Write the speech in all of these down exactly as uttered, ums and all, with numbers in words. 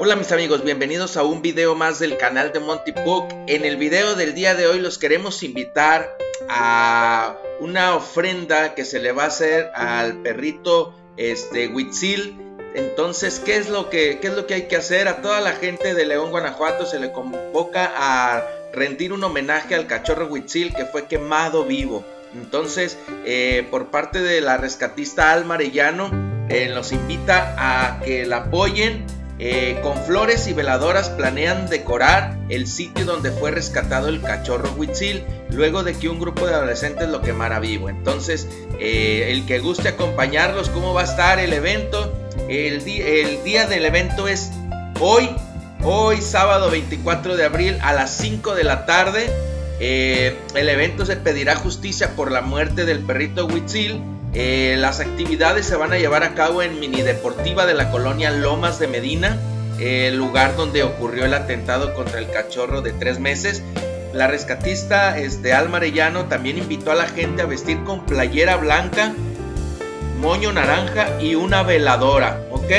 Hola mis amigos, bienvenidos a un video más del canal de Monty Puck. En el video del día de hoy los queremos invitar a una ofrenda que se le va a hacer al perrito este, Huitzil. Entonces, ¿qué es, lo que, ¿qué es lo que hay que hacer? A toda la gente de León, Guanajuato se le convoca a rendir un homenaje al cachorro Huitzil que fue quemado vivo. Entonces, eh, por parte de la rescatista Alma Arellano, eh, los invita a que la apoyen. Eh, con flores y veladoras planean decorar el sitio donde fue rescatado el cachorro Huitzil luego de que un grupo de adolescentes lo quemara vivo. Entonces, eh, el que guste acompañarlos, ¿cómo va a estar el evento? El, el día del evento es hoy, hoy sábado veinticuatro de abril a las cinco de la tarde. Eh, el evento se pedirá justicia por la muerte del perrito Huitzil. Eh, las actividades se van a llevar a cabo en mini deportiva de la colonia Lomas de Medina, eh, lugar donde ocurrió el atentado contra el cachorro de tres meses. La rescatista este, Alma Arellano también invitó a la gente a vestir con playera blanca, moño naranja y una veladora, ¿ok?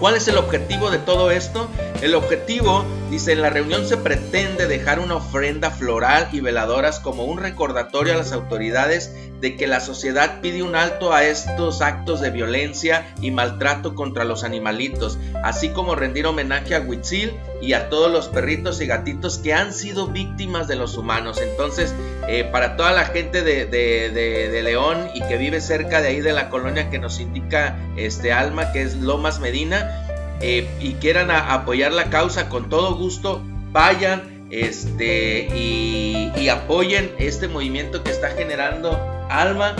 ¿Cuál es el objetivo de todo esto? El objetivo, dice, en la reunión se pretende dejar una ofrenda floral y veladoras como un recordatorio a las autoridades de que la sociedad pide un alto a estos actos de violencia y maltrato contra los animalitos, así como rendir homenaje a Huitzil y a todos los perritos y gatitos que han sido víctimas de los humanos. Entonces, eh, para toda la gente de, de, de, de León y que vive cerca de ahí de la colonia que nos indica este Alma, que es Lomas Medina, eh, y quieran a, apoyar la causa, con todo gusto, vayan este, y, y apoyen este movimiento que está generando Alma.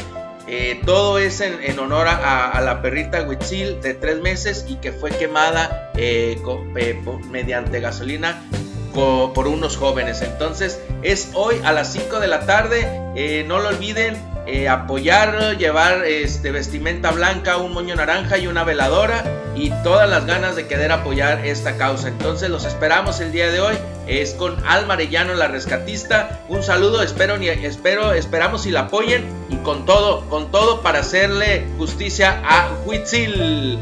Eh, todo es en, en honor a, a la perrita Huitzil de tres meses y que fue quemada eh, con, eh, mediante gasolina co, por unos jóvenes. Entonces es hoy a las cinco de la tarde, eh, no lo olviden, eh, apoyarlo, llevar este, vestimenta blanca, un moño naranja y una veladora y todas las ganas de querer apoyar esta causa. Entonces los esperamos el día de hoy, es con Alma Arellano, la rescatista. Un saludo, espero, espero, esperamos y la apoyen, y con todo, con todo para hacerle justicia a Huitzil.